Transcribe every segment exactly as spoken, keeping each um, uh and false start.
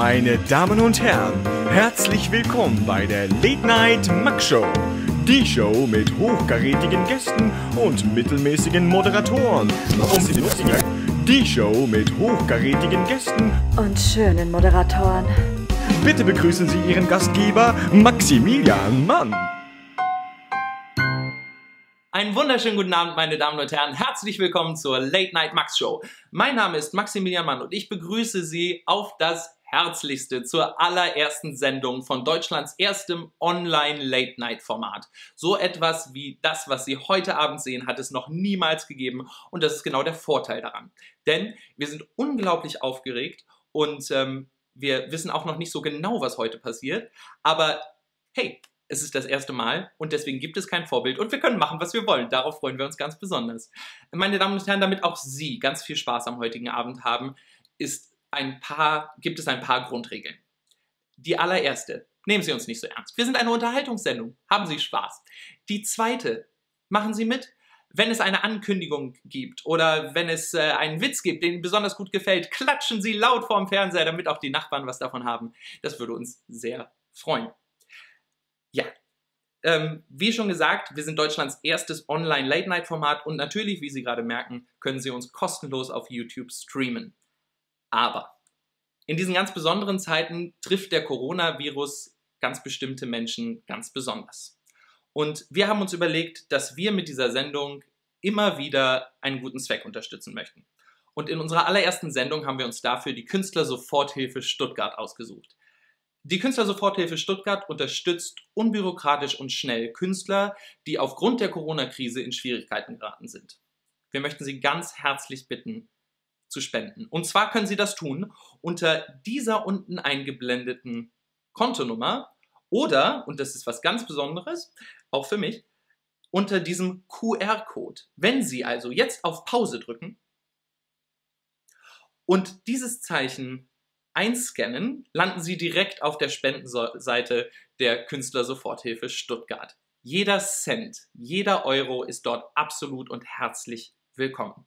Meine Damen und Herren, herzlich willkommen bei der Late Night Max Show. Die Show mit hochkarätigen Gästen und mittelmäßigen Moderatoren. Die Show mit hochkarätigen Gästen und schönen Moderatoren. Bitte begrüßen Sie Ihren Gastgeber Maximilian Mann. Einen wunderschönen guten Abend, meine Damen und Herren. Herzlich willkommen zur Late Night Max Show. Mein Name ist Maximilian Mann und ich begrüße Sie auf das Herzlichste zur allerersten Sendung von Deutschlands erstem Online-Late-Night-Format. So etwas wie das, was Sie heute Abend sehen, hat es noch niemals gegeben und das ist genau der Vorteil daran. Denn wir sind unglaublich aufgeregt und ähm, wir wissen auch noch nicht so genau, was heute passiert, aber hey, es ist das erste Mal und deswegen gibt es kein Vorbild und wir können machen, was wir wollen. Darauf freuen wir uns ganz besonders. Meine Damen und Herren, damit auch Sie ganz viel Spaß am heutigen Abend haben, ist ein paar, gibt es ein paar Grundregeln. Die allererste, nehmen Sie uns nicht so ernst. Wir sind eine Unterhaltungssendung, haben Sie Spaß. Die zweite, machen Sie mit. Wenn es eine Ankündigung gibt oder wenn es äh, einen Witz gibt, den Ihnen besonders gut gefällt, klatschen Sie laut vorm Fernseher, damit auch die Nachbarn was davon haben. Das würde uns sehr freuen. Ja, ähm, wie schon gesagt, wir sind Deutschlands erstes Online-Late-Night-Format und natürlich, wie Sie gerade merken, können Sie uns kostenlos auf YouTube streamen. Aber in diesen ganz besonderen Zeiten trifft der Coronavirus ganz bestimmte Menschen ganz besonders. Und wir haben uns überlegt, dass wir mit dieser Sendung immer wieder einen guten Zweck unterstützen möchten. Und in unserer allerersten Sendung haben wir uns dafür die Künstlersoforthilfe Stuttgart ausgesucht. Die Künstlersoforthilfe Stuttgart unterstützt unbürokratisch und schnell Künstler, die aufgrund der Corona-Krise in Schwierigkeiten geraten sind. Wir möchten Sie ganz herzlich bitten, zu spenden. Und zwar können Sie das tun unter dieser unten eingeblendeten Kontonummer oder, und das ist was ganz Besonderes, auch für mich, unter diesem Q R-Code. Wenn Sie also jetzt auf Pause drücken und dieses Zeichen einscannen, landen Sie direkt auf der Spendenseite der Künstlersoforthilfe Stuttgart. Jeder Cent, jeder Euro ist dort absolut und herzlich willkommen.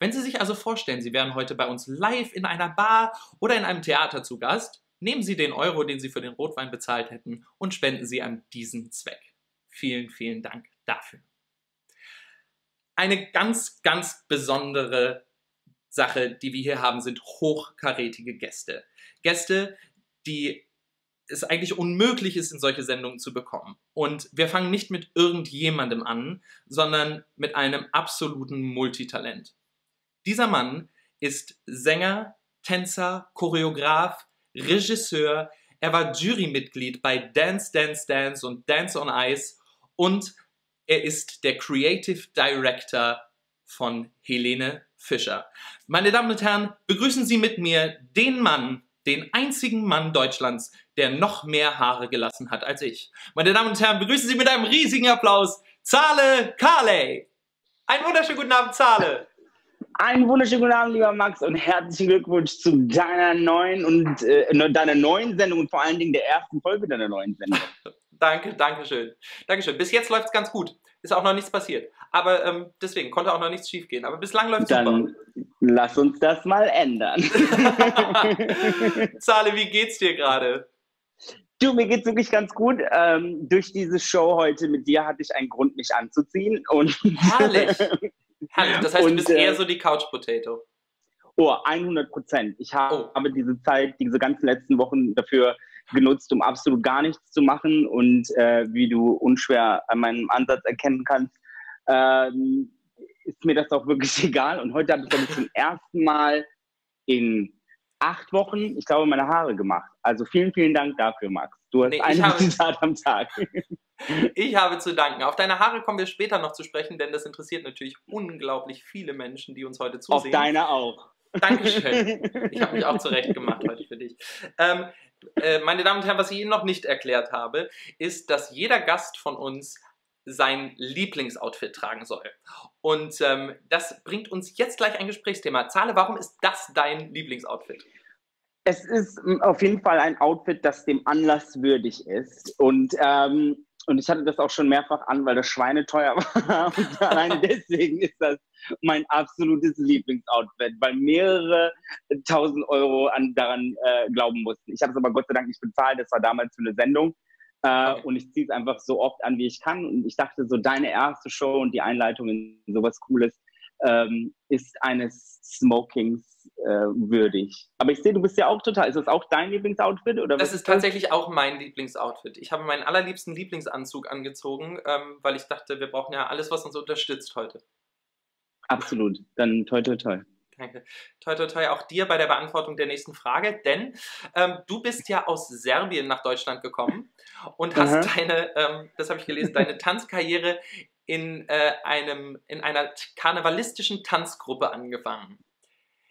Wenn Sie sich also vorstellen, Sie wären heute bei uns live in einer Bar oder in einem Theater zu Gast, nehmen Sie den Euro, den Sie für den Rotwein bezahlt hätten, und spenden Sie an diesen Zweck. Vielen, vielen Dank dafür. Eine ganz, ganz besondere Sache, die wir hier haben, sind hochkarätige Gäste. Gäste, die es eigentlich unmöglich ist, in solche Sendungen zu bekommen. Und wir fangen nicht mit irgendjemandem an, sondern mit einem absoluten Multitalent. Dieser Mann ist Sänger, Tänzer, Choreograf, Regisseur, er war Jurymitglied bei Dance Dance Dance und Dance on Ice und er ist der Creative Director von Helene Fischer. Meine Damen und Herren, begrüßen Sie mit mir den Mann, den einzigen Mann Deutschlands, der noch mehr Haare gelassen hat als ich. Meine Damen und Herren, begrüßen Sie mit einem riesigen Applaus Cale Kalay. Einen wunderschönen guten Abend, Cale. Einen wunderschönen guten Abend, lieber Max, und herzlichen Glückwunsch zu deiner neuen und äh, deiner neuen Sendung und vor allen Dingen der ersten Folge deiner neuen Sendung. Danke, danke schön. Dankeschön. Bis jetzt läuft es ganz gut. Ist auch noch nichts passiert. Aber ähm, deswegen konnte auch noch nichts schief gehen. Aber bislang läuft es super. Dann lass uns das mal ändern. Cale, wie geht's dir gerade? Du, mir geht's wirklich ganz gut. Ähm, durch diese Show heute mit dir hatte ich einen Grund, mich anzuziehen. Und herrlich. Herrlich, das heißt, und, du bist eher so die Couch-Potato. Oh, hundert Prozent. Ich habe oh. diese Zeit, diese ganzen letzten Wochen dafür genutzt, um absolut gar nichts zu machen. Und äh, wie du unschwer an meinem Ansatz erkennen kannst, ähm, ist mir das auch wirklich egal. Und heute habe ich das zum ersten Mal in acht Wochen, ich glaube, meine Haare gemacht. Also vielen, vielen Dank dafür, Max. Du hast nee, eine habe... Zitat am Tag. Ich habe zu danken. Auf deine Haare kommen wir später noch zu sprechen, denn das interessiert natürlich unglaublich viele Menschen, die uns heute zusehen. Auf deine auch. Dankeschön. Ich habe mich auch zurecht gemacht heute für dich. Ähm, äh, meine Damen und Herren, was ich Ihnen noch nicht erklärt habe, ist, dass jeder Gast von uns sein Lieblingsoutfit tragen soll. Und ähm, das bringt uns jetzt gleich ein Gesprächsthema. Cale, warum ist das dein Lieblingsoutfit? Es ist auf jeden Fall ein Outfit, das dem Anlass würdig ist. Und, ähm, und ich hatte das auch schon mehrfach an, weil das schweineteuer war. Und allein deswegen ist das mein absolutes Lieblingsoutfit, weil mehrere tausend Euro an, daran äh, glauben mussten. Ich habe es aber Gott sei Dank nicht bezahlt. Das war damals für eine Sendung. Äh, okay. Und ich ziehe es einfach so oft an, wie ich kann. Und ich dachte, so deine erste Show und die Einleitung in sowas Cooles ähm, ist eines Smokings äh, würdig. Aber ich sehe, du bist ja auch total... Ist das auch dein Lieblingsoutfit? Oder das ist tatsächlich auch mein Lieblingsoutfit. Ich habe meinen allerliebsten Lieblingsanzug angezogen, ähm, weil ich dachte, wir brauchen ja alles, was uns unterstützt heute. Absolut. Dann toi, toi, toi. Danke. Toi, toi, toi auch dir bei der Beantwortung der nächsten Frage, denn ähm, du bist ja aus Serbien nach Deutschland gekommen und hast Aha. deine, ähm, das habe ich gelesen, deine Tanzkarriere in, äh, einem, in einer karnevalistischen Tanzgruppe angefangen.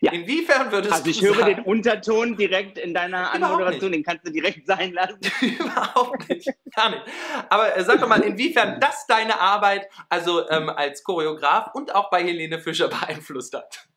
Ja. Inwiefern würdest also du Also ich höre sagen, den Unterton direkt in deiner Anmoderation, nicht. Den kannst du direkt sein lassen. Überhaupt nicht, gar nicht. Aber äh, sag doch mal, inwiefern das deine Arbeit also ähm, als Choreograf und auch bei Helene Fischer beeinflusst hat?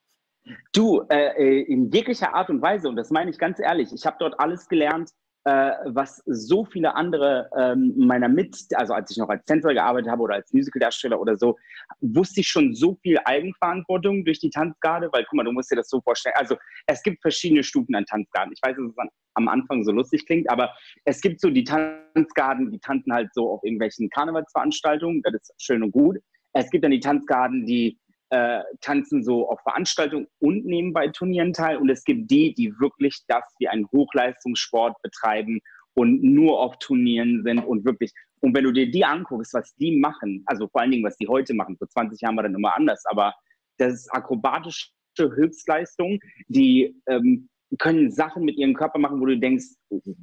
Du, äh, in jeglicher Art und Weise, und das meine ich ganz ehrlich, ich habe dort alles gelernt, äh, was so viele andere ähm, meiner Mit... Also als ich noch als Tänzer gearbeitet habe oder als Musicaldarsteller oder so, wusste ich schon so viel Eigenverantwortung durch die Tanzgarde, weil guck mal, du musst dir das so vorstellen. Also es gibt verschiedene Stufen an Tanzgarden. Ich weiß, dass es an, am Anfang so lustig klingt, aber es gibt so die Tanzgarden, die tanzen halt so auf irgendwelchen Karnevalsveranstaltungen, das ist schön und gut. Es gibt dann die Tanzgarden, die Äh, tanzen so auf Veranstaltungen und nehmen bei Turnieren teil. Und es gibt die, die wirklich das wie einen Hochleistungssport betreiben und nur auf Turnieren sind und wirklich. Und wenn du dir die anguckst, was die machen, also vor allen Dingen, was die heute machen, vor zwanzig Jahren war dann immer anders, aber das ist akrobatische Höchstleistung, die ähm, können Sachen mit ihrem Körper machen, wo du denkst,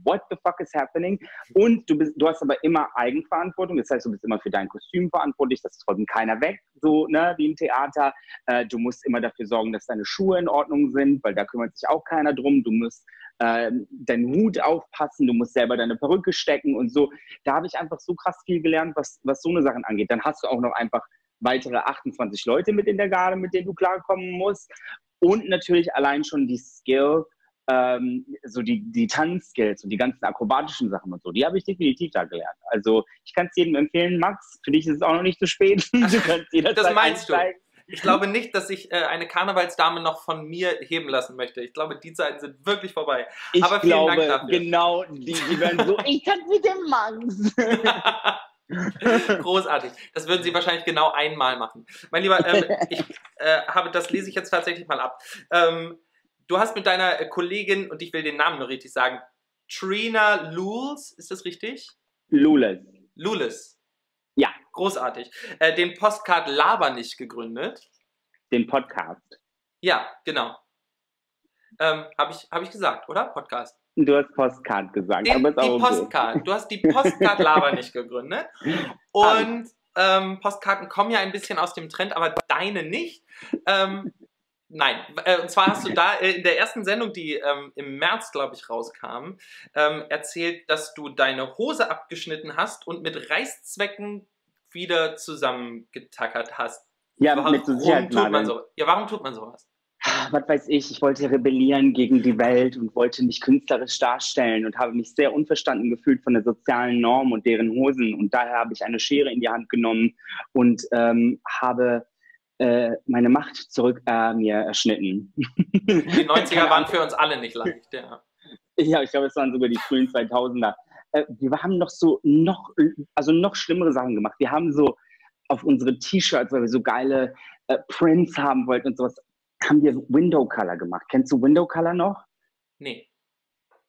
what the fuck is happening? Und du, bist, du hast aber immer Eigenverantwortung, das heißt, du bist immer für dein Kostüm verantwortlich, das ist von keiner weg, so ne, wie im Theater. Äh, du musst immer dafür sorgen, dass deine Schuhe in Ordnung sind, weil da kümmert sich auch keiner drum. Du musst äh, deinen Hut aufpassen, du musst selber deine Perücke stecken und so. Da habe ich einfach so krass viel gelernt, was, was so eine Sachen angeht. Dann hast du auch noch einfach weitere achtundzwanzig Leute mit in der Garde, mit denen du klarkommen musst. Und natürlich allein schon die Skill, ähm, so die, die Tanzskills und die ganzen akrobatischen Sachen und so, die habe ich definitiv da gelernt. Also ich kann es jedem empfehlen, Max, für dich ist es auch noch nicht zu spät. Du kannst jederzeit das meinst einsteigen. Du? Ich glaube nicht, dass ich äh, eine Karnevalsdame noch von mir heben lassen möchte. Ich glaube, die Zeiten sind wirklich vorbei. Ich Aber vielen glaube, Dank dafür. Genau, die, die werden so, ich tanze mit dem Max. Großartig. Das würden Sie wahrscheinlich genau einmal machen. Mein Lieber, ähm, ich äh, habe, das lese ich jetzt tatsächlich mal ab. Ähm, du hast mit deiner Kollegin, und ich will den Namen nur richtig sagen, Trina Lules, ist das richtig? Lules. Lules. Ja. Großartig. Äh, den Podcast Laber nicht gegründet. Den Podcast. Ja, genau. Ähm, habe ich, hab ich gesagt, oder? Podcast. Du hast Postcard gesagt, Den, aber ist auch die Postcard. Okay. Du hast die Postcard Laber nicht gegründet. Und ähm, Postkarten kommen ja ein bisschen aus dem Trend, aber deine nicht. Ähm, nein, äh, und zwar hast du da äh, in der ersten Sendung, die ähm, im März, glaube ich, rauskam, ähm, erzählt, dass du deine Hose abgeschnitten hast und mit Reißzwecken wieder zusammengetackert hast. Ja, warum, mit so warum tut man so? Ja, warum tut man sowas? Was weiß ich, ich wollte rebellieren gegen die Welt und wollte mich künstlerisch darstellen und habe mich sehr unverstanden gefühlt von der sozialen Norm und deren Hosen. Und daher habe ich eine Schere in die Hand genommen und ähm, habe äh, meine Macht zurück äh, mir erschnitten. Die neunziger waren für uns alle nicht leicht, ja. Ja, ich glaube, es waren sogar die frühen zweitausender. Äh, wir haben noch so, noch, also noch schlimmere Sachen gemacht. Wir haben so auf unsere T-Shirts, weil wir so geile äh, Prints haben wollten und sowas, haben wir Window Color gemacht. Kennst du Window Color noch? Nee.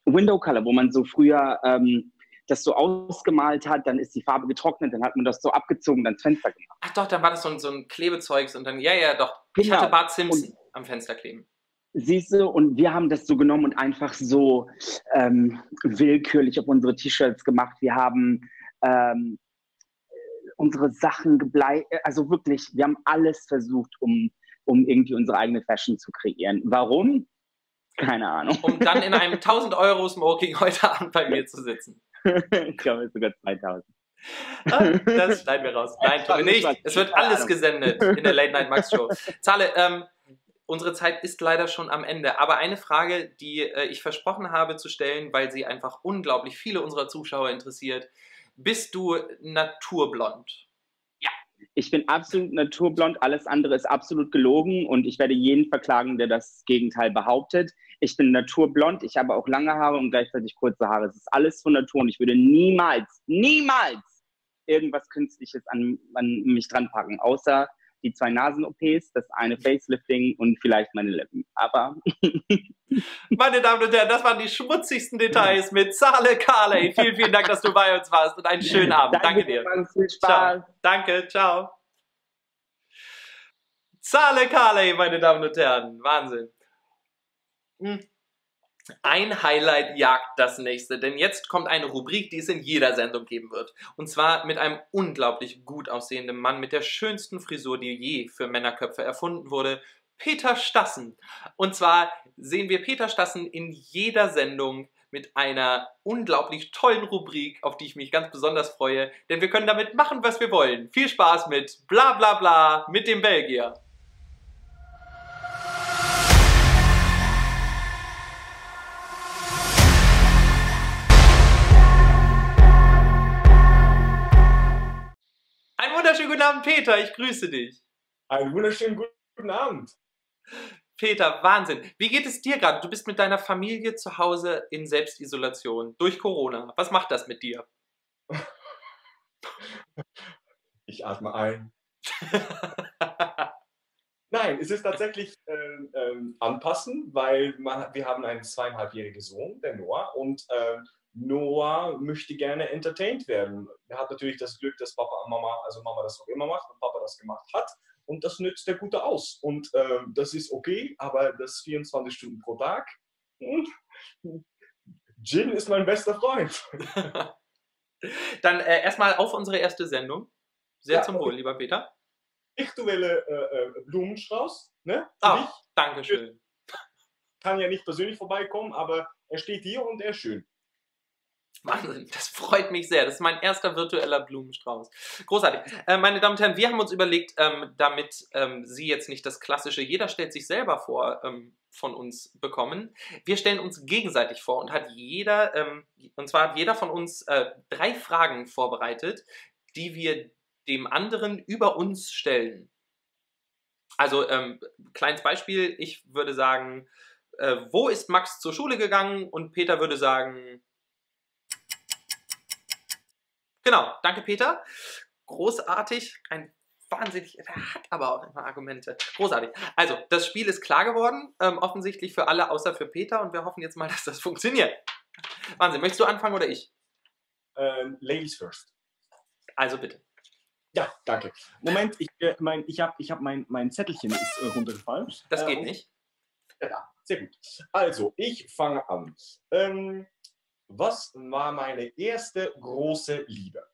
Window Color, wo man so früher ähm, das so ausgemalt hat, dann ist die Farbe getrocknet, dann hat man das so abgezogen, dann das Fenster gemacht. Ach doch, da war das so ein, so ein Klebezeugs und dann, ja, ja, doch. Genau. Ich hatte Bart Simpson und, am Fenster kleben. Siehst du, und wir haben das so genommen und einfach so ähm, willkürlich auf unsere T-Shirts gemacht. Wir haben ähm, unsere Sachen geblei... Also wirklich, wir haben alles versucht, um... um irgendwie unsere eigene Fashion zu kreieren. Warum? Keine Ahnung. Um dann in einem tausend Euro Smoking heute Abend bei mir zu sitzen. Ich glaube, es sogar zweitausend. Ah, das schneiden wir raus. Nein, tun wir nicht. Es wird alles gesendet in der Late Night Max Show. Zahle, ähm, unsere Zeit ist leider schon am Ende, aber eine Frage, die äh, ich versprochen habe zu stellen, weil sie einfach unglaublich viele unserer Zuschauer interessiert. Bist du naturblond? Ja, ich bin absolut naturblond, alles andere ist absolut gelogen und ich werde jeden verklagen, der das Gegenteil behauptet. Ich bin naturblond, ich habe auch lange Haare und gleichzeitig kurze Haare. Es ist alles von Natur und ich würde niemals, niemals irgendwas Künstliches an, an mich dran packen, außer die zwei Nasen-O Ps, das eine Facelifting und vielleicht meine Lippen. Aber... Meine Damen und Herren, das waren die schmutzigsten Details mit Cale Kalay. Vielen, vielen Dank, dass du bei uns warst und einen schönen Abend. Danke, Danke dir. Viel Spaß. Ciao. Danke, ciao. Cale Kalay, meine Damen und Herren. Wahnsinn. Ein Highlight jagt das nächste, denn jetzt kommt eine Rubrik, die es in jeder Sendung geben wird. Und zwar mit einem unglaublich gut aussehenden Mann mit der schönsten Frisur, die je für Männerköpfe erfunden wurde, Peter Stassen. Und zwar sehen wir Peter Stassen in jeder Sendung mit einer unglaublich tollen Rubrik, auf die ich mich ganz besonders freue, denn wir können damit machen, was wir wollen. Viel Spaß mit Bla Bla Bla mit dem Belgier. Wunderschönen guten Abend, Peter, ich grüße dich. Einen wunderschönen guten Abend. Peter, Wahnsinn. Wie geht es dir gerade? Du bist mit deiner Familie zu Hause in Selbstisolation durch Corona. Was macht das mit dir? Ich atme ein. Nein, es ist tatsächlich äh, äh, anpassen, weil man, wir haben einen zweieinhalbjährigen Sohn, der Noah, und äh, Noah möchte gerne entertained werden. Er hat natürlich das Glück, dass Papa und Mama, also Mama das noch immer macht und Papa das gemacht hat. Und das nützt der Gute aus. Und äh, das ist okay, aber das vierundzwanzig Stunden pro Tag. Jim ist mein bester Freund. Dann äh, erstmal auf unsere erste Sendung. Sehr ja, zum Wohl, lieber Peter. Virtuelle äh, Blumenstrauß. Ne? Ach, danke schön. Kann ja nicht persönlich vorbeikommen, aber er steht hier und er ist schön. Wahnsinn, das freut mich sehr. Das ist mein erster virtueller Blumenstrauß. Großartig. Äh, meine Damen und Herren, wir haben uns überlegt, ähm, damit ähm, Sie jetzt nicht das klassische Jeder stellt sich selber vor ähm, von uns bekommen. Wir stellen uns gegenseitig vor und hat jeder, ähm, und zwar hat jeder von uns äh, drei Fragen vorbereitet, die wir dem anderen über uns stellen. Also, ähm, kleines Beispiel, ich würde sagen, äh, wo ist Max zur Schule gegangen? Und Peter würde sagen... Genau, danke Peter. Großartig, ein wahnsinnig, er hat aber auch immer Argumente. Großartig. Also, das Spiel ist klar geworden, ähm, offensichtlich für alle, außer für Peter. Und wir hoffen jetzt mal, dass das funktioniert. Wahnsinn, möchtest du anfangen oder ich? Ähm, ladies first. Also bitte. Ja, danke. Moment, ich, äh, mein, ich habe ich hab mein, mein Zettelchen ist äh, runtergefallen. Das geht äh, nicht. Ja, sehr gut. Also, ich fange an. Ähm... Was war meine erste große Liebe?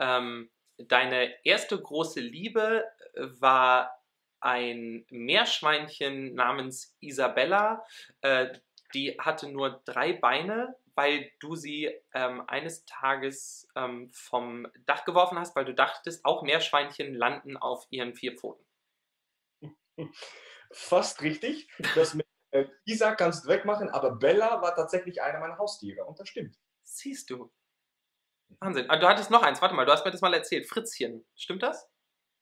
Ähm, deine erste große Liebe war ein Meerschweinchen namens Isabella. Äh, die hatte nur drei Beine, weil du sie ähm, eines Tages ähm, vom Dach geworfen hast, weil du dachtest, auch Meerschweinchen landen auf ihren vier Pfoten. Fast richtig. Das mit Isa kannst du wegmachen, aber Bella war tatsächlich einer meiner Haustiere und das stimmt. Siehst du. Wahnsinn. Du hattest noch eins, warte mal, du hast mir das mal erzählt. Fritzchen, stimmt das?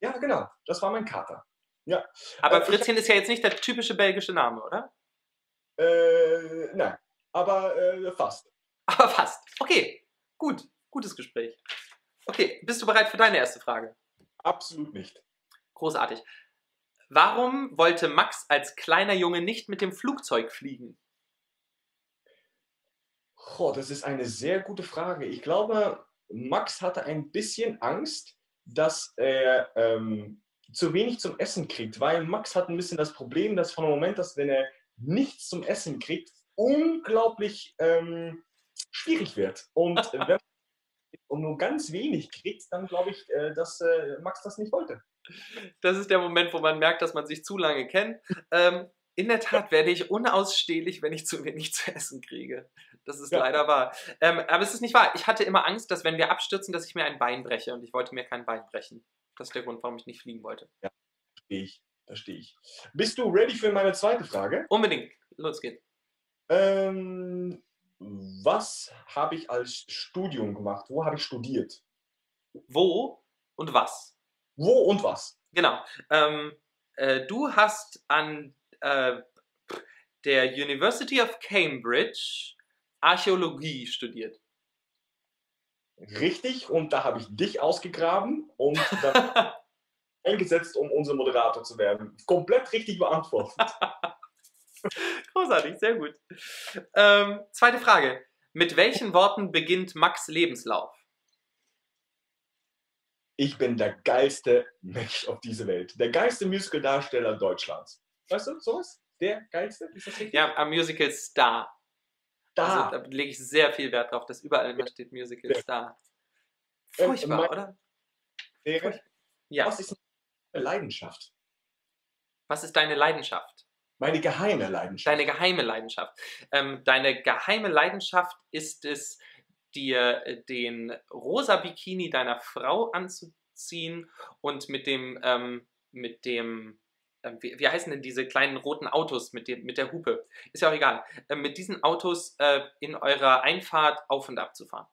Ja, genau. Das war mein Kater. Ja. Aber äh, Fritzchen ich, ist ja jetzt nicht der typische belgische Name, oder? Äh, nein. Aber äh, fast. Aber fast. Okay. Gut. Gutes Gespräch. Okay, bist du bereit für deine erste Frage? Absolut nicht. Großartig. Warum wollte Max als kleiner Junge nicht mit dem Flugzeug fliegen? Oh, das ist eine sehr gute Frage. Ich glaube, Max hatte ein bisschen Angst, dass er ähm, zu wenig zum Essen kriegt, weil Max hat ein bisschen das Problem, dass von dem Moment, dass wenn er nichts zum Essen kriegt, unglaublich ähm, schwierig wird. Und wenn man nur ganz wenig kriegt, dann glaube ich, dass äh, Max das nicht wollte. Das ist der Moment, wo man merkt, dass man sich zu lange kennt. Ähm, in der Tat werde ich unausstehlich, wenn ich zu wenig zu essen kriege. Das ist ja leider wahr. Ähm, aber es ist nicht wahr. Ich hatte immer Angst, dass wenn wir abstürzen, dass ich mir ein Bein breche. Und ich wollte mir kein Bein brechen. Das ist der Grund, warum ich nicht fliegen wollte. Ja, verstehe ich. Da stehe ich. Bist du ready für meine zweite Frage? Unbedingt. Los geht's. Ähm, was habe ich als Studium gemacht? Wo habe ich studiert? Wo und was? Wo und was? Genau. Ähm, äh, du hast an äh, der University of Cambridge Archäologie studiert. Richtig, und da habe ich dich ausgegraben und dann eingesetzt, um unser Moderator zu werden. Komplett richtig beantwortet. Großartig, sehr gut. Ähm, zweite Frage. Mit welchen Worten beginnt Max Lebenslauf? Ich bin der geilste Mensch auf dieser Welt. Der geilste Musical-Darsteller Deutschlands. Weißt du, sowas? Der geilste? Ist das richtig? Ja, ein Musical-Star. Da. Also, da lege ich sehr viel Wert drauf, dass überall immer steht Musical Star. Furchtbar, ähm, oder? Furchtbar. Ja. Was ist meine Leidenschaft? Was ist deine Leidenschaft? Meine geheime Leidenschaft. Deine geheime Leidenschaft. Ähm, deine geheime Leidenschaft ist es, dir den rosa Bikini deiner Frau anzuziehen und mit dem, ähm, mit dem Wie, wie heißen denn diese kleinen roten Autos mit, dem, mit der Hupe? Ist ja auch egal. Äh, mit diesen Autos äh, in eurer Einfahrt auf und ab zu fahren.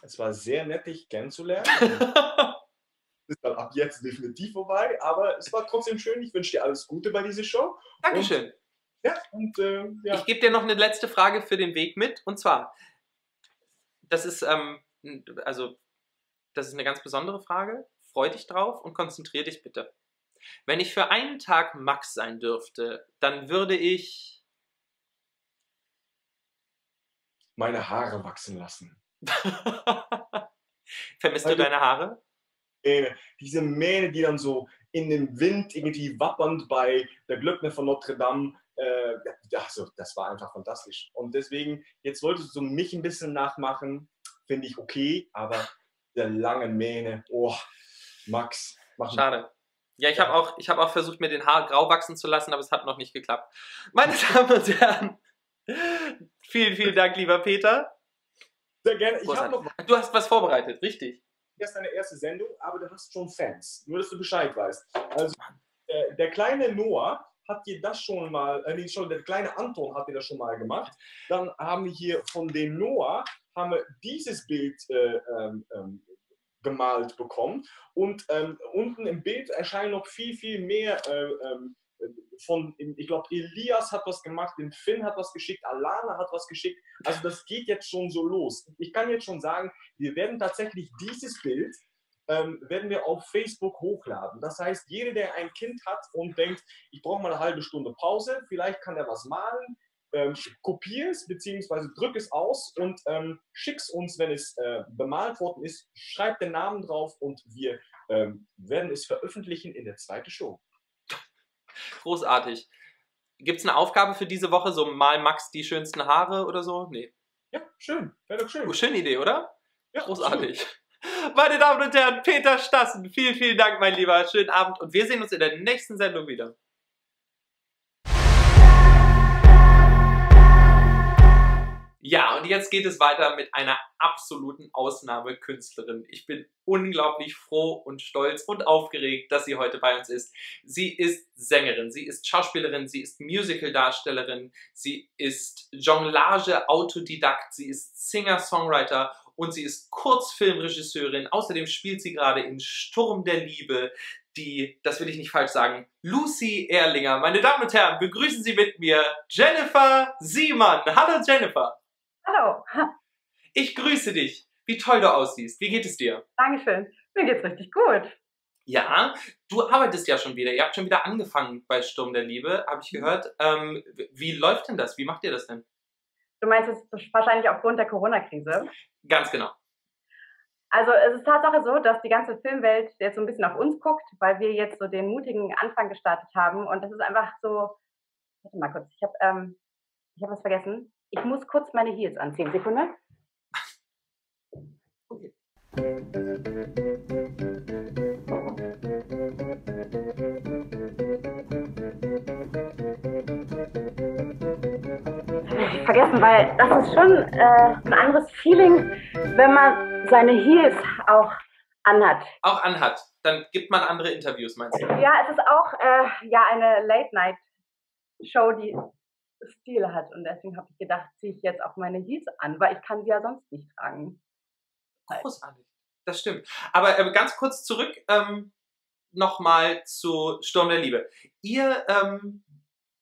Es war sehr nett, dich kennenzulernen. Ist dann ab jetzt definitiv vorbei, aber es war trotzdem schön. Ich wünsche dir alles Gute bei dieser Show. Dankeschön. Und, ja, und, äh, ja. Ich gebe dir noch eine letzte Frage für den Weg mit. Und zwar, das ist, ähm, also, das ist eine ganz besondere Frage. Freu dich drauf und konzentriere dich bitte. Wenn ich für einen Tag Max sein dürfte, dann würde ich meine Haare wachsen lassen. Vermisst also, du deine Haare? Mähne. Diese Mähne, die dann so in den Wind irgendwie wappernd bei der Glöckner von Notre Dame, äh, also, das war einfach fantastisch. Und deswegen, jetzt wolltest du mich ein bisschen nachmachen, finde ich okay, aber der lange Mähne, oh, Max. Mach Schade. Ja, ich habe auch, hab auch versucht, mir den Haar grau wachsen zu lassen, aber es hat noch nicht geklappt. Meine Damen und Herren, vielen, vielen Dank, lieber Peter. Sehr gerne. Ich hab noch was. Du hast was vorbereitet, richtig? Das ist deine erste Sendung, aber du hast schon Fans. Nur, dass du Bescheid weißt. Also, äh, der kleine Noah hat dir das schon mal, äh, nee, schon, der kleine Anton hat dir das schon mal gemacht. Dann haben wir hier von dem Noah, haben wir dieses Bild äh, ähm, gemalt bekommen und ähm, unten im Bild erscheinen noch viel, viel mehr äh, äh, von, ich glaube, Elias hat was gemacht, den Finn hat was geschickt, Alana hat was geschickt, also das geht jetzt schon so los. Ich kann jetzt schon sagen, wir werden tatsächlich dieses Bild ähm, werden wir auf Facebook hochladen. Das heißt, jeder, der ein Kind hat und denkt, ich brauche mal eine halbe Stunde Pause, vielleicht kann er was malen, Ähm, kopier es bzw. drück es aus und ähm, schick es uns, wenn es äh, bemalt worden ist. Schreib den Namen drauf und wir ähm, werden es veröffentlichen in der zweiten Show. Großartig. Gibt es eine Aufgabe für diese Woche? So mal Max die schönsten Haare oder so? Nee. Ja, schön. Wäre doch schön. Oh, schöne Idee, oder? Ja, großartig. Schön. Meine Damen und Herren, Peter Stassen, vielen, vielen Dank, mein Lieber. Schönen Abend und wir sehen uns in der nächsten Sendung wieder. Ja, und jetzt geht es weiter mit einer absoluten Ausnahmekünstlerin. Ich bin unglaublich froh und stolz und aufgeregt, dass sie heute bei uns ist. Sie ist Sängerin, sie ist Schauspielerin, sie ist Musical-Darstellerin, sie ist Jonglage-Autodidakt, sie ist Singer-Songwriter und sie ist Kurzfilmregisseurin. Außerdem spielt sie gerade in Sturm der Liebe die, das will ich nicht falsch sagen, Lucy Ehrlinger. Meine Damen und Herren, begrüßen Sie mit mir Jennifer Siemann. Hallo Jennifer. Hallo. Ich grüße dich. Wie toll du aussiehst. Wie geht es dir? Dankeschön. Mir geht's richtig gut. Ja, du arbeitest ja schon wieder. Ihr habt schon wieder angefangen bei Sturm der Liebe, habe ich gehört. Ähm, wie läuft denn das? Wie macht ihr das denn? Du meinst es wahrscheinlich aufgrund der Corona-Krise? Ganz genau. Also es ist Tatsache so, dass die ganze Filmwelt jetzt so ein bisschen auf uns guckt, weil wir jetzt so den mutigen Anfang gestartet haben. Und das ist einfach so... Warte mal kurz, ich habe ähm, ich hab was vergessen. Ich muss kurz meine Heels anziehen. Sekunde. Okay. Ich vergessen, weil das ist schon äh, ein anderes Feeling, wenn man seine Heels auch anhat. Auch anhat. dann gibt man andere Interviews, meinst du? Ja, es ist auch äh, ja, eine Late-Night-Show, die Stil hat. Und deswegen habe ich gedacht, ziehe ich jetzt auch meine Heels an, weil ich kann sie ja sonst nicht tragen. Großartig, das stimmt. Aber äh, ganz kurz zurück ähm, nochmal zu Sturm der Liebe. Ihr, ähm,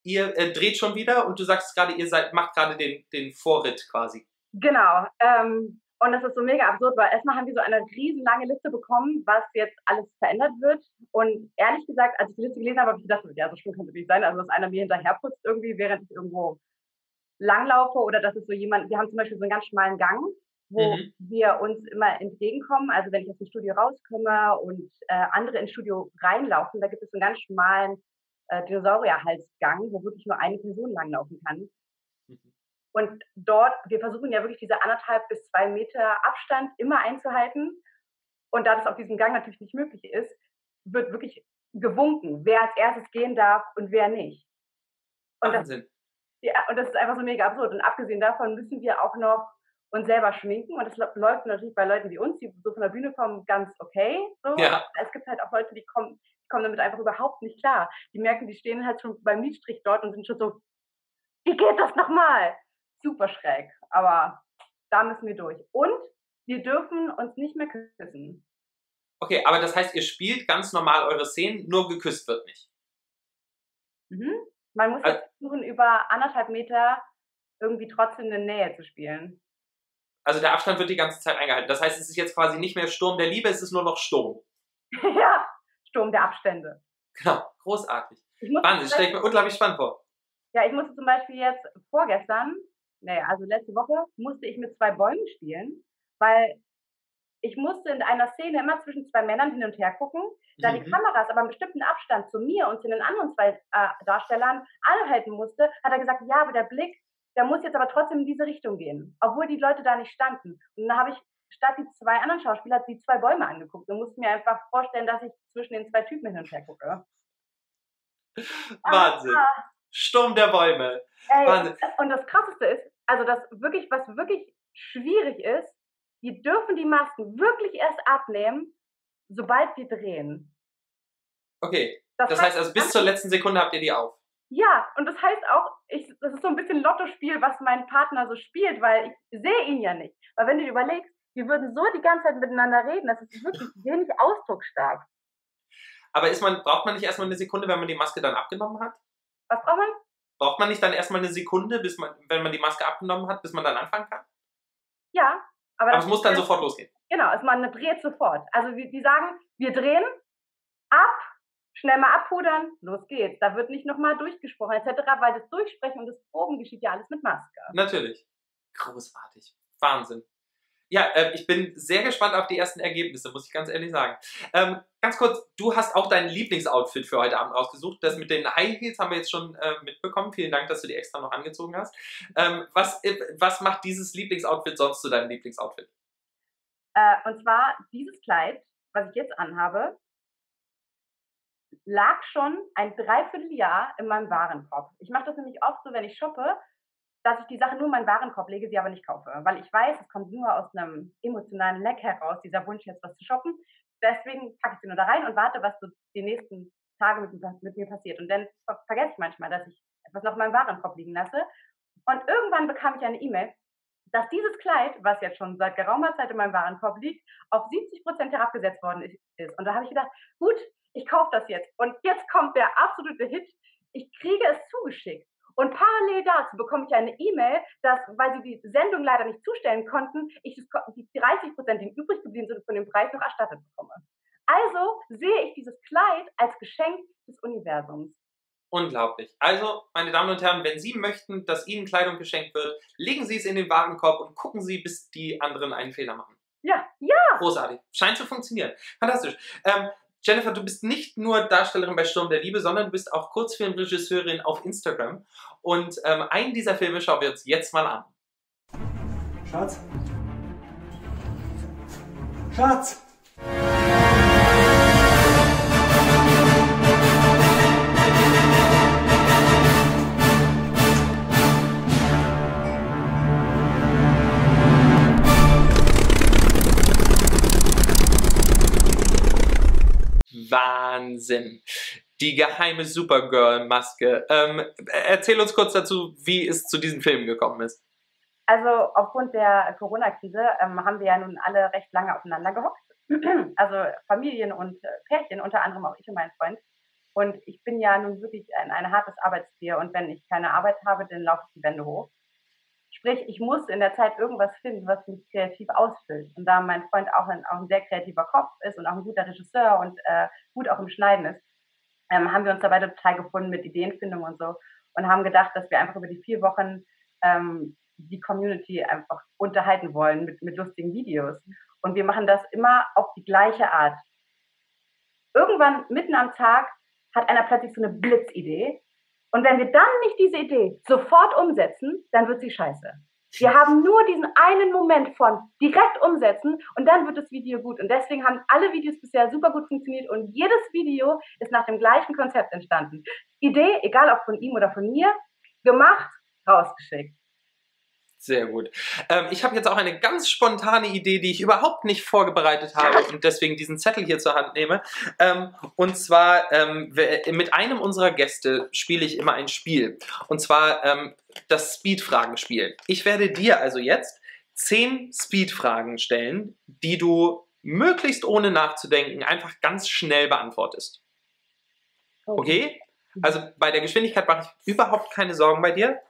ihr äh, dreht schon wieder und du sagst gerade, ihr seid, macht gerade den, den Vorritt quasi. Genau. Ähm, und das ist so mega absurd, weil erstmal haben wir so eine riesenlange Liste bekommen, was jetzt alles verändert wird. Und ehrlich gesagt, als ich die Liste gelesen habe, habe ich gedacht, ja, so schlimm kann es nicht sein. Also, dass einer mir hinterherputzt irgendwie, während ich irgendwo langlaufe. Oder dass es so jemand, wir haben zum Beispiel so einen ganz schmalen Gang, wo mhm. wir uns immer entgegenkommen. Also, wenn ich aus dem Studio rauskomme und äh, andere ins Studio reinlaufen, da gibt es so einen ganz schmalen äh, Dinosaurierhalsgang, wo wirklich nur eine Person langlaufen kann. Mhm. Und dort, wir versuchen ja wirklich diese anderthalb bis zwei Meter Abstand immer einzuhalten. Und da das auf diesem Gang natürlich nicht möglich ist, wird wirklich gewunken, wer als erstes gehen darf und wer nicht. Und Wahnsinn. Das, ja, und das ist einfach so mega absurd. Und abgesehen davon müssen wir auch noch uns selber schminken. Und das läuft natürlich bei Leuten wie uns, die so von der Bühne kommen, ganz okay. So. Ja. Es gibt halt auch Leute, die kommen, die kommen damit einfach überhaupt nicht klar. Die merken, die stehen halt schon beim Mietstrich dort und sind schon so, wie geht das nochmal? Super schräg, aber da müssen wir durch. Und wir dürfen uns nicht mehr küssen. Okay, aber das heißt, ihr spielt ganz normal eure Szenen, nur geküsst wird nicht. Mhm. Man muss also, versuchen, über anderthalb Meter irgendwie trotzdem eine Nähe zu spielen. Also der Abstand wird die ganze Zeit eingehalten. Das heißt, es ist jetzt quasi nicht mehr Sturm der Liebe, es ist nur noch Sturm. Ja, Sturm der Abstände. Genau, großartig. Wahnsinn, stelle ich mir unglaublich spannend vor. Ja, ich musste zum Beispiel jetzt vorgestern, naja, also letzte Woche musste ich mit zwei Bäumen spielen, weil ich musste in einer Szene immer zwischen zwei Männern hin und her gucken, da mhm. die Kameras aber einen bestimmten Abstand zu mir und zu den anderen zwei äh, Darstellern anhalten musste, hat er gesagt, ja, aber der Blick, der muss jetzt aber trotzdem in diese Richtung gehen, obwohl die Leute da nicht standen. Und dann habe ich statt die zwei anderen Schauspieler die zwei Bäume angeguckt und musste mir einfach vorstellen, dass ich zwischen den zwei Typen hin und her gucke. Wahnsinn. Aber, Sturm der Bäume. Ey, Wahnsinn. Und das Krasseste ist, also das wirklich, was wirklich schwierig ist, die dürfen die Masken wirklich erst abnehmen, sobald wir drehen. Okay. Das, das heißt, heißt also bis zur letzten Sekunde habt ihr die auf. Ja, und das heißt auch, ich, das ist so ein bisschen Lottospiel, was mein Partner so spielt, weil ich sehe ihn ja nicht. Weil wenn du dir überlegst, wir würden so die ganze Zeit miteinander reden, das ist wirklich wenig ausdrucksstark. Aber ist man, braucht man nicht erstmal eine Sekunde, wenn man die Maske dann abgenommen hat? Was braucht man? Braucht man nicht dann erstmal eine Sekunde, bis man, wenn man die Maske abgenommen hat, bis man dann anfangen kann? Ja. Aber, aber es muss dann sofort losgehen. Genau, es man dreht sofort. Also die, die sagen, wir drehen, ab, schnell mal abpudern, los geht's. Da wird nicht nochmal durchgesprochen et cetera, weil das Durchsprechen und das Proben geschieht ja alles mit Maske. Natürlich. Großartig. Wahnsinn. Ja, äh, ich bin sehr gespannt auf die ersten Ergebnisse, muss ich ganz ehrlich sagen. Ähm, ganz kurz, du hast auch dein Lieblingsoutfit für heute Abend ausgesucht. Das mit den High Heels haben wir jetzt schon äh, mitbekommen. Vielen Dank, dass du die extra noch angezogen hast. Ähm, was, äh, was macht dieses Lieblingsoutfit sonst zu deinem Lieblingsoutfit? Äh, und zwar dieses Kleid, was ich jetzt anhabe, lag schon ein Dreivierteljahr in meinem Warenkorb. Ich mache das nämlich oft so, wenn ich shoppe, dass ich die Sache nur in meinen Warenkorb lege, sie aber nicht kaufe. Weil ich weiß, es kommt nur aus einem emotionalen Leck heraus, dieser Wunsch jetzt was zu shoppen. Deswegen packe ich sie nur da rein und warte, was so die nächsten Tage mit, mit mir passiert. Und dann vergesse ich manchmal, dass ich etwas noch in meinem Warenkorb liegen lasse. Und irgendwann bekam ich eine E-Mail, dass dieses Kleid, was jetzt schon seit geraumer Zeit in meinem Warenkorb liegt, auf siebzig Prozent herabgesetzt worden ist. Und da habe ich gedacht, gut, ich kaufe das jetzt. Und jetzt kommt der absolute Hit. Ich kriege es zugeschickt. Und parallel dazu bekomme ich eine E-Mail, dass, weil sie die Sendung leider nicht zustellen konnten, ich die dreißig Prozent, die übrig geblieben sind, von dem Preis noch erstattet bekomme. Also sehe ich dieses Kleid als Geschenk des Universums. Unglaublich. Also, meine Damen und Herren, wenn Sie möchten, dass Ihnen Kleidung geschenkt wird, legen Sie es in den Warenkorb und gucken Sie, bis die anderen einen Fehler machen. Ja, ja. Großartig. Scheint zu funktionieren. Fantastisch. Ähm, Jennifer, du bist nicht nur Darstellerin bei Sturm der Liebe, sondern du bist auch Kurzfilmregisseurin auf Instagram. Und ähm, einen dieser Filme schauen wir uns jetzt mal an. Schatz? Schatz! Sinn. Die geheime Supergirl-Maske. Ähm, erzähl uns kurz dazu, wie es zu diesem Film gekommen ist. Also aufgrund der Corona-Krise ähm, haben wir ja nun alle recht lange aufeinander gehockt. Also Familien und Pärchen, unter anderem auch ich und mein Freund. Und ich bin ja nun wirklich ein, ein hartes Arbeitstier. Und wenn ich keine Arbeit habe, dann laufe ich die Wände hoch. Sprich, ich muss in der Zeit irgendwas finden, was mich kreativ ausfüllt. Und da mein Freund auch ein, auch ein sehr kreativer Kopf ist und auch ein guter Regisseur und äh, gut auch im Schneiden ist, ähm, haben wir uns dabei total gefunden mit Ideenfindung und so. Und haben gedacht, dass wir einfach über die vier Wochen ähm, die Community einfach unterhalten wollen mit, mit lustigen Videos. Und wir machen das immer auf die gleiche Art. Irgendwann mitten am Tag hat einer plötzlich so eine Blitzidee. Und wenn wir dann nicht diese Idee sofort umsetzen, dann wird sie scheiße. Wir haben nur diesen einen Moment von direkt umsetzen und dann wird das Video gut. Und deswegen haben alle Videos bisher super gut funktioniert und jedes Video ist nach dem gleichen Konzept entstanden. Idee, egal ob von ihm oder von mir, gemacht, rausgeschickt. Sehr gut. Ähm, ich habe jetzt auch eine ganz spontane Idee, die ich überhaupt nicht vorbereitet habe und deswegen diesen Zettel hier zur Hand nehme. Ähm, und zwar, ähm, mit einem unserer Gäste spiele ich immer ein Spiel. Und zwar ähm, das Speed-Fragen-Spiel. Ich werde dir also jetzt zehn Speed-Fragen stellen, die du möglichst ohne nachzudenken einfach ganz schnell beantwortest. Okay? Also bei der Geschwindigkeit mache ich überhaupt keine Sorgen bei dir.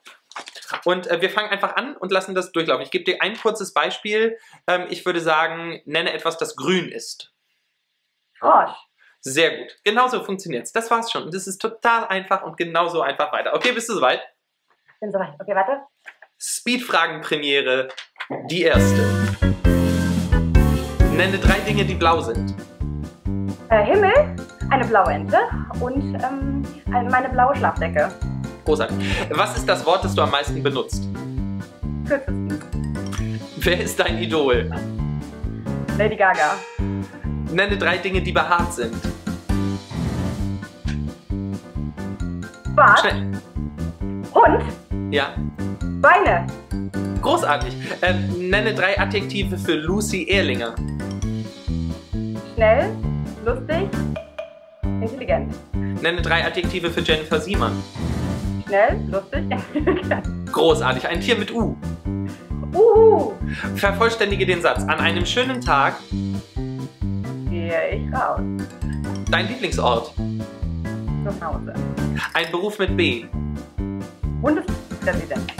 Und äh, wir fangen einfach an und lassen das durchlaufen. Ich gebe dir ein kurzes Beispiel. Ähm, ich würde sagen, nenne etwas, das grün ist. Frosch. Sehr gut. Genauso funktioniert es. Das war's schon. Und es ist total einfach und genauso einfach weiter. Okay, bist du soweit? Ich bin soweit. Okay, warte. Speed-Fragen-Premiere, die erste. Nenne drei Dinge, die blau sind. Äh, Himmel, eine blaue Ente und ähm, meine blaue Schlafdecke. Großartig. Was ist das Wort, das du am meisten benutzt? Kürzesten. Wer ist dein Idol? Lady Gaga. Nenne drei Dinge, die behaart sind. Bart. Schnell. Hund. Ja. Beine. Großartig. Äh, nenne drei Adjektive für Lucy Ehrlinger. Schnell, lustig, intelligent. Nenne drei Adjektive für Jennifer Siemann. Schnell, lustig. Großartig, ein Tier mit U. Uhu. Vervollständige den Satz. An einem schönen Tag gehe ich raus. Dein Lieblingsort? Zu Hause. Ein Beruf mit B. Bundespräsident.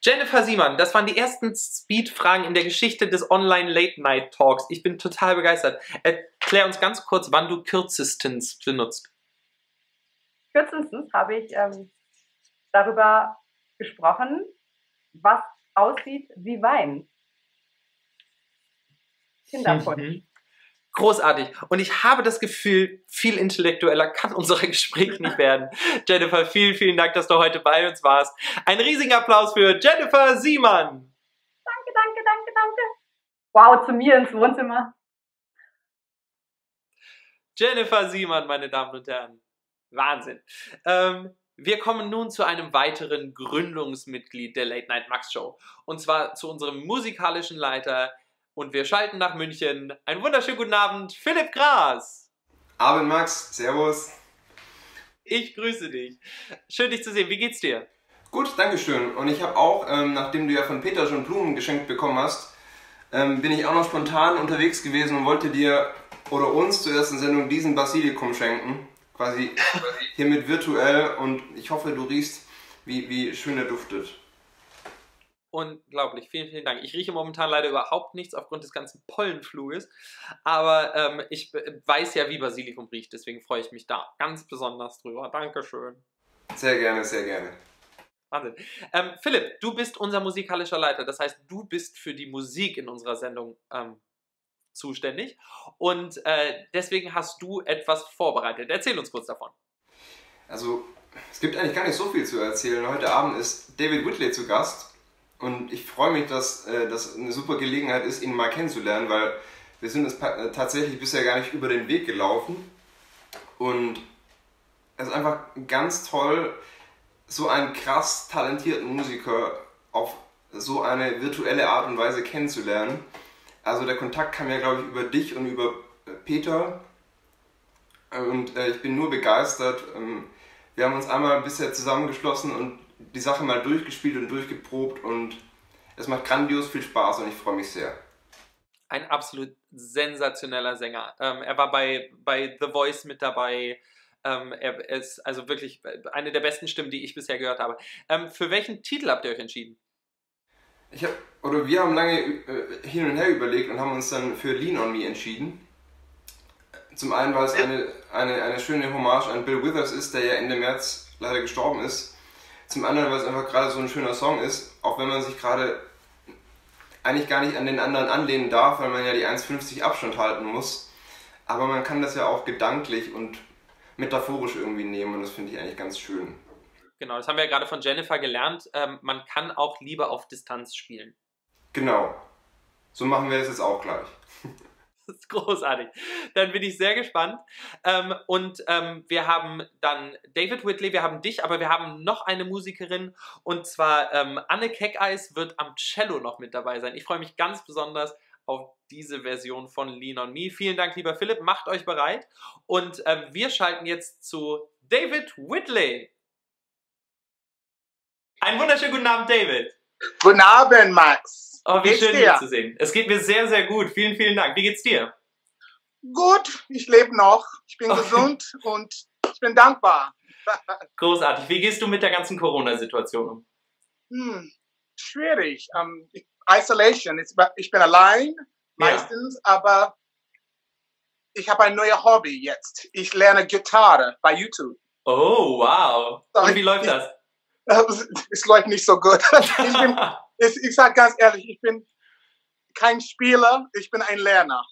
Jennifer Siemann, das waren die ersten Speed-Fragen in der Geschichte des Online-Late-Night-Talks. Ich bin total begeistert. Erklär uns ganz kurz, wann du kürzestens benutzt. Kürzestens habe ich ähm, darüber gesprochen, was aussieht wie Wein. Kinderpunsch. Großartig. Und ich habe das Gefühl, viel intellektueller kann unser Gespräch nicht werden. Jennifer, vielen, vielen Dank, dass du heute bei uns warst. Einen riesigen Applaus für Jennifer Siemann. Danke, danke, danke, danke. Wow, zu mir ins Wohnzimmer. Jennifer Siemann, meine Damen und Herren. Wahnsinn. Ähm, wir kommen nun zu einem weiteren Gründungsmitglied der Late Night Max Show. Und zwar zu unserem musikalischen Leiter. Und wir schalten nach München. Einen wunderschönen guten Abend, Philipp Gras. Abend Max, servus. Ich grüße dich. Schön dich zu sehen, wie geht's dir? Gut, dankeschön. Und ich habe auch, ähm, nachdem du ja von Peter schon Blumen geschenkt bekommen hast, ähm, bin ich auch noch spontan unterwegs gewesen und wollte dir oder uns zur ersten Sendung diesen Basilikum schenken. Quasi hiermit virtuell und ich hoffe, du riechst, wie, wie schön er duftet. Unglaublich, vielen, vielen Dank. Ich rieche momentan leider überhaupt nichts aufgrund des ganzen Pollenfluges, aber ähm, ich weiß ja, wie Basilikum riecht, deswegen freue ich mich da ganz besonders drüber. Dankeschön. Sehr gerne, sehr gerne. Wahnsinn. Ähm, Philipp, du bist unser musikalischer Leiter, das heißt, du bist für die Musik in unserer Sendung ähm, zuständig und äh, deswegen hast du etwas vorbereitet. Erzähl uns kurz davon. Also es gibt eigentlich gar nicht so viel zu erzählen. Heute Abend ist David Whitley zu Gast und ich freue mich, dass äh, das eine super Gelegenheit ist, ihn mal kennenzulernen, weil wir sind uns tatsächlich bisher gar nicht über den Weg gelaufen und es ist einfach ganz toll, so einen krass talentierten Musiker auf so eine virtuelle Art und Weise kennenzulernen. Also der Kontakt kam ja, glaube ich, über dich und über Peter und äh, ich bin nur begeistert. Ähm, wir haben uns einmal bisher zusammengeschlossen und die Sache mal durchgespielt und durchgeprobt und es macht grandios viel Spaß und ich freue mich sehr. Ein absolut sensationeller Sänger. Ähm, er war bei, bei The Voice mit dabei. Ähm, er ist also wirklich eine der besten Stimmen, die ich bisher gehört habe. Ähm, für welchen Titel habt ihr euch entschieden? Ich hab, oder wir haben lange äh, hin und her überlegt und haben uns dann für Lean On Me entschieden. Zum einen, weil es eine, eine, eine schöne Hommage an Bill Withers ist, der ja Ende März leider gestorben ist. Zum anderen, weil es einfach gerade so ein schöner Song ist, auch wenn man sich gerade eigentlich gar nicht an den anderen anlehnen darf, weil man ja die eins fünfzig Abstand halten muss. Aber man kann das ja auch gedanklich und metaphorisch irgendwie nehmen und das finde ich eigentlich ganz schön. Genau, das haben wir ja gerade von Jennifer gelernt. Ähm, man kann auch Liebe auf Distanz spielen. Genau. So machen wir es jetzt auch gleich. Das ist großartig. Dann bin ich sehr gespannt. Ähm, und ähm, wir haben dann David Whitley, wir haben dich, aber wir haben noch eine Musikerin und zwar ähm, Anne Keckeis wird am Cello noch mit dabei sein. Ich freue mich ganz besonders auf diese Version von Lean On Me. Vielen Dank, lieber Philipp. Macht euch bereit. Und ähm, wir schalten jetzt zu David Whitley. Einen wunderschönen guten Abend, David. Guten Abend, Max. Oh, wie schön, dich zu sehen. Es geht mir sehr, sehr gut. Vielen, vielen Dank. Wie geht's dir? Gut, ich lebe noch. Ich bin okay. Gesund und ich bin dankbar. Großartig. Wie gehst du mit der ganzen Corona-Situation um? Hm, schwierig. Um, Isolation. Ich bin allein meistens, ja. Aber ich habe ein neues Hobby jetzt. Ich lerne Gitarre bei YouTube. Oh, wow. So, und wie ich, läuft ich, das? Es läuft nicht so gut. Ich, bin, ich, ich sage ganz ehrlich, ich bin kein Spieler, ich bin ein Lerner.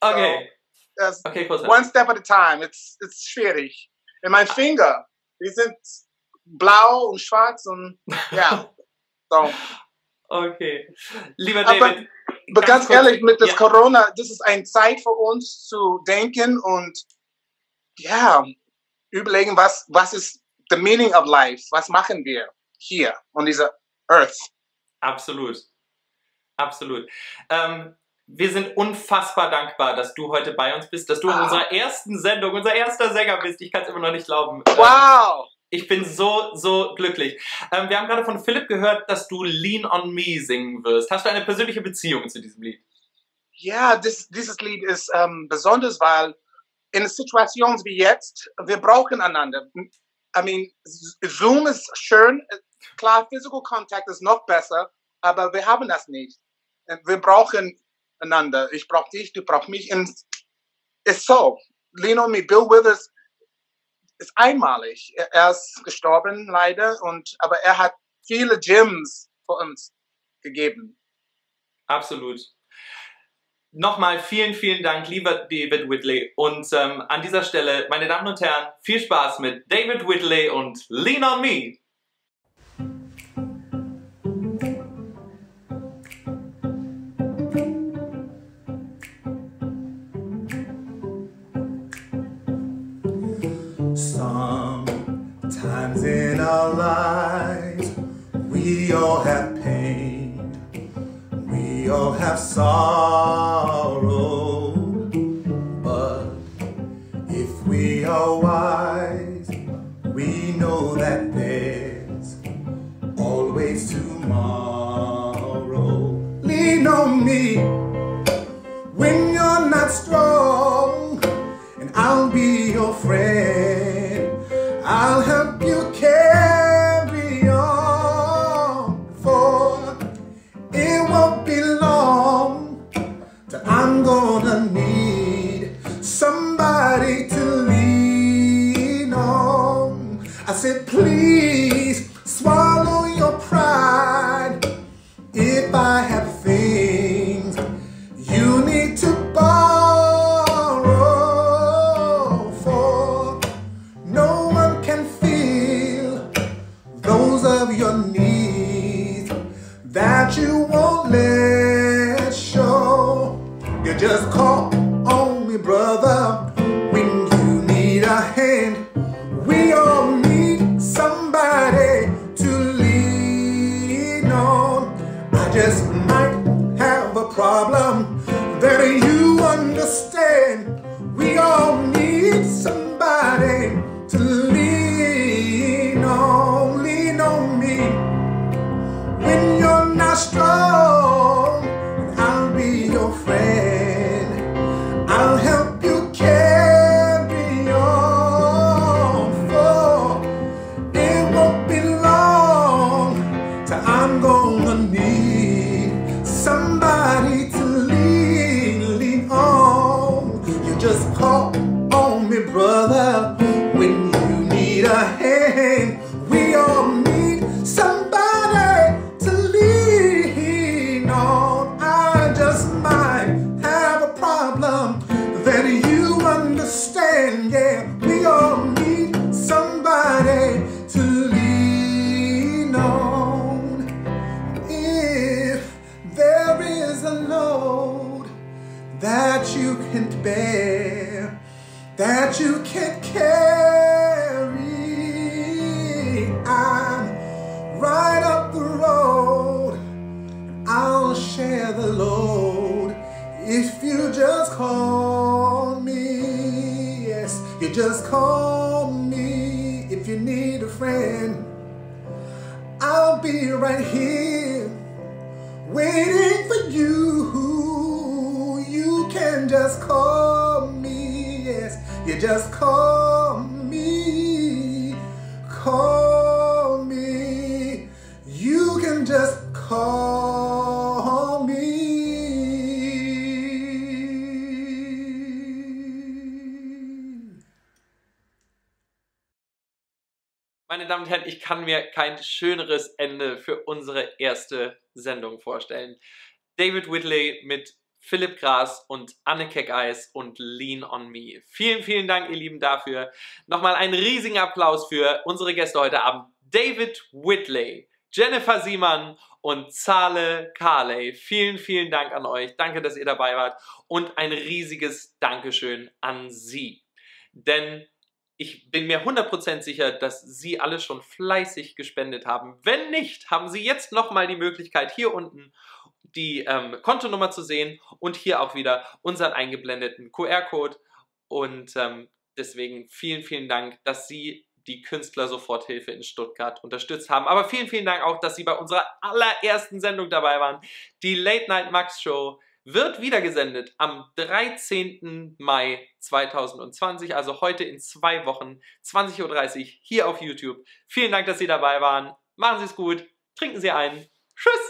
Okay. So, okay, one step at a time. Es ist schwierig. Und meine Finger, die sind blau und schwarz und ja. So. Okay. Lieber David. Aber, aber ganz, ganz ehrlich, mit das ja. Corona, das ist eine Zeit für uns zu denken und ja, überlegen, was, was ist the meaning of life. Was machen wir hier on dieser Earth? Absolut. Absolut. Ähm, wir sind unfassbar dankbar, dass du heute bei uns bist, dass du ah. in unserer ersten Sendung, unser erster Sänger bist. Ich kann es immer noch nicht glauben. Wow! Ähm, ich bin so, so glücklich. Ähm, wir haben gerade von Philipp gehört, dass du Lean On Me singen wirst. Hast du eine persönliche Beziehung zu diesem Lied? Ja, this, dieses Lied ist ähm, besonders, weil in Situationen wie jetzt, wir brauchen einander. I mean, Zoom ist schön, klar, physical contact ist noch besser, aber wir haben das nicht. Wir brauchen einander. Ich brauche dich, du brauchst mich. Und ist so. Lean On Me, Bill Withers ist einmalig. Er ist gestorben, leider, und, aber er hat viele Gems für uns gegeben. Absolut. Nochmal vielen, vielen Dank, lieber David Whitley. Und ähm, an dieser Stelle, meine Damen und Herren, viel Spaß mit David Whitley und Lean On Me. Sometimes in our lives we all have pain, we all have sorrow. Problem that you understand. We all need up when you need a hand. We all need somebody to lean on. I just might have a problem that you understand. Yeah, we all need somebody to lean on. If there is a load that you can't bear, that you can't carry, I'm right up the road, and I'll share the load if you just call me. Yes, you just call me if you need a friend. I'll be right here waiting for you. You can just call me. Yes, you just call me, call me. You can just call me. Meine Damen und Herren, ich kann mir kein schöneres Ende für unsere erste Sendung vorstellen. David Whitley mit Philipp Gras und Anne Keckeis und Lean On Me. Vielen, vielen Dank, ihr Lieben, dafür. Nochmal einen riesigen Applaus für unsere Gäste heute Abend. David Whitley, Jennifer Siemann und Cale Kalay. Vielen, vielen Dank an euch. Danke, dass ihr dabei wart. Und ein riesiges Dankeschön an Sie. Denn ich bin mir hundert Prozent sicher, dass Sie alle schon fleißig gespendet haben. Wenn nicht, haben Sie jetzt nochmal die Möglichkeit, hier unten die ähm, Kontonummer zu sehen und hier auch wieder unseren eingeblendeten Q R-Code. Und ähm, deswegen vielen, vielen Dank, dass Sie die Künstlersoforthilfe in Stuttgart unterstützt haben. Aber vielen, vielen Dank auch, dass Sie bei unserer allerersten Sendung dabei waren. Die Late Night Max Show wird wiedergesendet am dreizehnten Mai zweitausendzwanzig, also heute in zwei Wochen, zwanzig Uhr dreißig, hier auf YouTube. Vielen Dank, dass Sie dabei waren. Machen Sie es gut, trinken Sie ein. Tschüss!